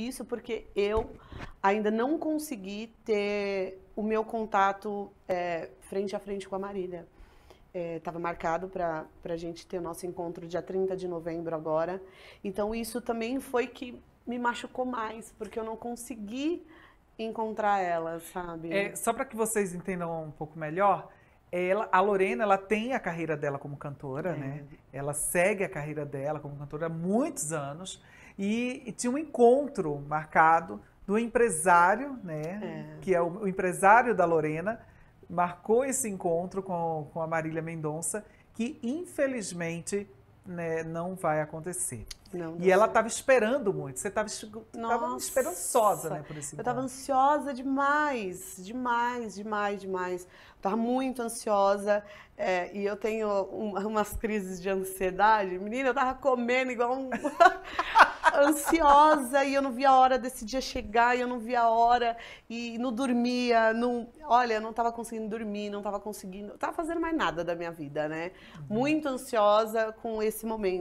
Isso porque eu ainda não consegui ter o meu contato frente a frente com a Marília. Estava marcado para a gente ter o nosso encontro dia 30 de novembro agora. Então isso também foi que me machucou mais, porque eu não consegui encontrar ela, sabe? Só para que vocês entendam um pouco melhor, a Lorena, ela tem a carreira dela como cantora, né? Ela segue a carreira dela como cantora há muitos anos. E tinha um encontro marcado do empresário, né? Que é o empresário da Lorena, marcou esse encontro com a Marília Mendonça, que infelizmente, né, não vai acontecer. E ela estava esperando muito. Você estava esperançosa, né, por esse encontro. Eu estava ansiosa demais. Estava muito ansiosa. E eu tenho umas crises de ansiedade. Menina, eu estava comendo igual um... ansiosa, e eu não via a hora desse dia chegar, e eu não via a hora, e não dormia, olha, não tava conseguindo dormir, não tava fazendo mais nada da minha vida, né? Muito ansiosa com esse momento.